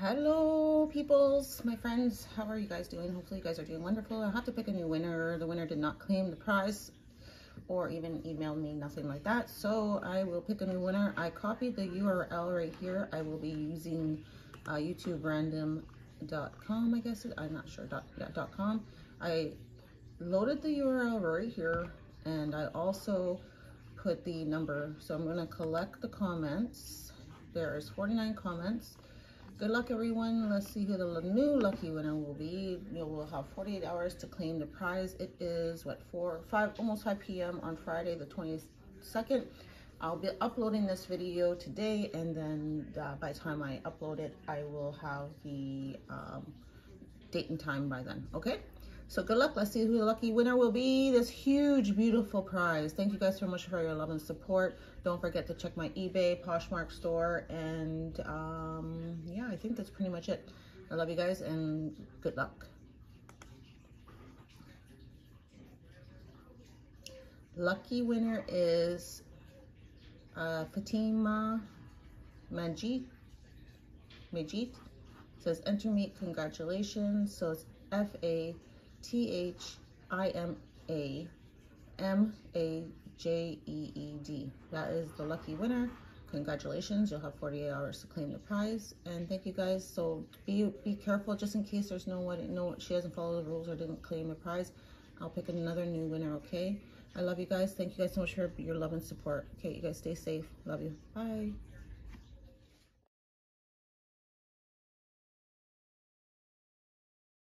Hello peoples, my friends, how are you guys doing? Hopefully you guys are doing wonderful. I have to pick a new winner. The winner did not claim the prize or even email me, nothing like that, so I will pick a new winner. I copied the URL right here. I will be using youtuberandom.com, I guess, I'm not sure, .com. I loaded the URL right here and I also put the number, so I'm going to collect the comments. There is 49 comments. Good luck everyone. Let's see who the new lucky winner will be. You will have 48 hours to claim the prize. It is what, 4 5, almost 5 p.m. on Friday the 22nd. I'll be uploading this video today, and then by the time I upload it, I will have the date and time by then. Okay, so good luck. Let's see who the lucky winner will be. This huge, beautiful prize. Thank you guys so much for your love and support. Don't forget to check my eBay, Poshmark store, and yeah, I think that's pretty much it. I love you guys and good luck. Lucky winner is Fatima Majid. It says enter me, congratulations. So it's FATHIMA MAJED. That is the lucky winner. Congratulations, you'll have 48 hours to claim the prize. And thank you guys. So be careful, just in case there's no one, she hasn't followed the rules or didn't claim the prize. I'll pick another new winner. Okay, I love you guys. Thank you guys so much for your love and support. Okay, you guys stay safe. Love you. Bye.